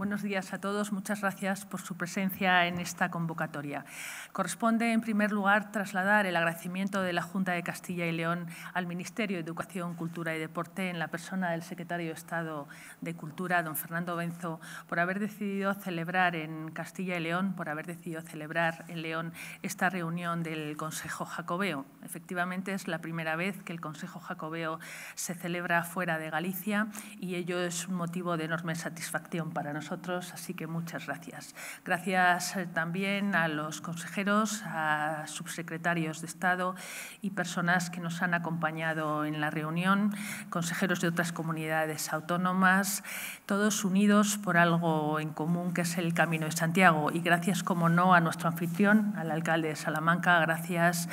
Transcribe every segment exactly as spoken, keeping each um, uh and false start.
Buenos días a todos. Muchas gracias por su presencia en esta convocatoria. Corresponde, en primer lugar, trasladar el agradecimiento de la Junta de Castilla y León al Ministerio de Educación, Cultura y Deporte, en la persona del secretario de Estado de Cultura, don Fernando Benzo, por haber decidido celebrar en Castilla y León, por haber decidido celebrar en León esta reunión del Consejo Jacobeo. Efectivamente, es la primera vez que el Consejo Jacobeo se celebra fuera de Galicia y ello es un motivo de enorme satisfacción para nosotros. Así que muchas gracias. Gracias también a los consejeros, a subsecretarios de Estado y personas que nos han acompañado en la reunión, consejeros de otras comunidades autónomas, todos unidos por algo en común que es el Camino de Santiago. Y gracias, como no, a nuestro anfitrión, al alcalde de Salamanca, gracias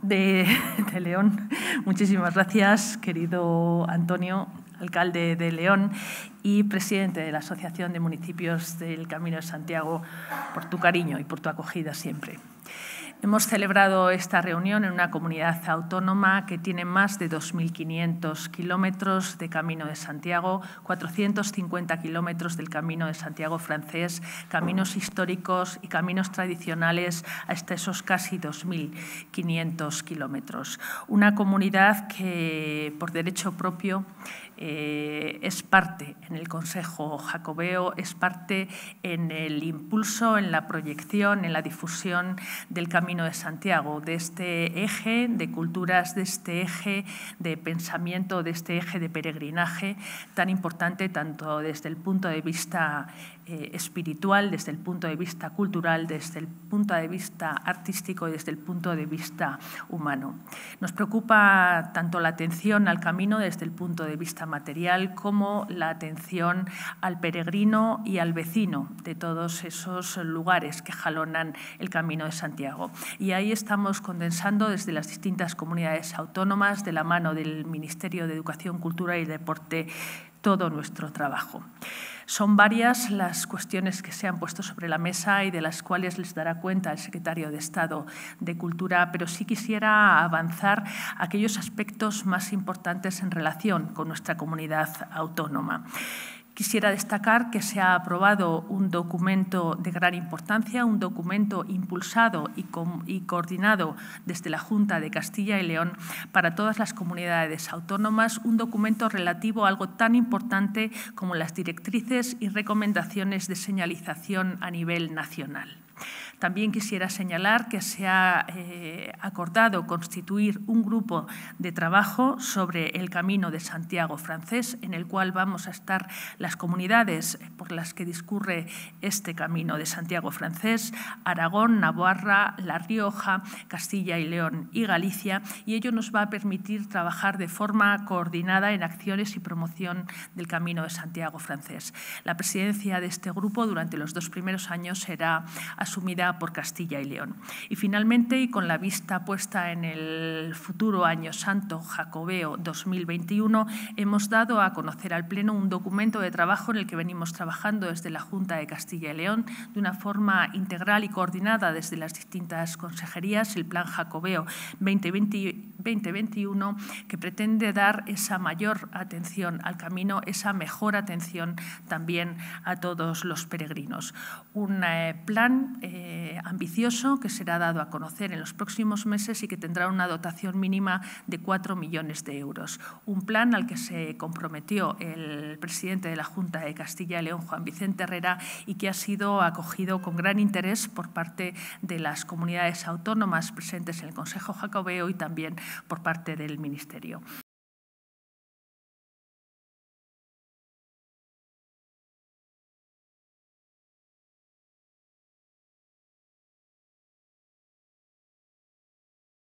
de, de León. Muchísimas gracias, querido Antonio, alcalde de León y presidente de la Asociación de Municipios del Camino de Santiago, por tu cariño y por tu acogida siempre. Hemos celebrado esta reunión en una comunidad autónoma que tiene más de dos mil quinientos kilómetros de Camino de Santiago, cuatrocientos cincuenta kilómetros del Camino de Santiago francés, caminos históricos y caminos tradicionales hasta esos casi dos mil quinientos kilómetros. Una comunidad que, por derecho propio, Eh, es parte en el Consejo Jacobeo, es parte en el impulso, en la proyección, en la difusión del Camino de Santiago, de este eje de culturas, de este eje de pensamiento, de este eje de peregrinaje tan importante tanto desde el punto de vista eh, espiritual, desde el punto de vista cultural, desde el punto de vista artístico y desde el punto de vista humano. Nos preocupa tanto la atención al camino desde el punto de vista material como la atención al peregrino y al vecino de todos esos lugares que jalonan el Camino de Santiago. Y ahí estamos condensando desde las distintas comunidades autónomas, de la mano del Ministerio de Educación, Cultura y Deporte, todo nuestro trabajo. Son varias las cuestiones que se han puesto sobre la mesa y de las cuales les dará cuenta el secretario de Estado de Cultura, pero sí quisiera avanzar aquellos aspectos más importantes en relación con nuestra comunidad autónoma. Quisiera destacar que se ha aprobado un documento de gran importancia, un documento impulsado y, y coordinado desde la Junta de Castilla y León para todas las comunidades autónomas, un documento relativo a algo tan importante como las directrices y recomendaciones de señalización a nivel nacional. También quisiera señalar que se ha eh, acordado constituir un grupo de trabajo sobre el Camino de Santiago francés, en el cual vamos a estar las comunidades por las que discurre este Camino de Santiago francés, Aragón, Navarra, La Rioja, Castilla y León y Galicia, y ello nos va a permitir trabajar de forma coordinada en acciones y promoción del Camino de Santiago francés. La presidencia de este grupo durante los dos primeros años será asumida por Castilla y León. Y finalmente, y con la vista puesta en el futuro Año Santo Jacobeo dos mil veintiuno, hemos dado a conocer al Pleno un documento de trabajo en el que venimos trabajando desde la Junta de Castilla y León de una forma integral y coordinada desde las distintas consejerías, el Plan Jacobeo veinte veintiuno, que pretende dar esa mayor atención al camino, esa mejor atención también a todos los peregrinos. Un eh, plan eh, ambicioso que será dado a conocer en los próximos meses y que tendrá una dotación mínima de cuatro millones de euros. Un plan al que se comprometió el presidente de la Junta de Castilla y León, Juan Vicente Herrera, y que ha sido acogido con gran interés por parte de las comunidades autónomas presentes en el Consejo Jacobeo y también por parte del Ministerio.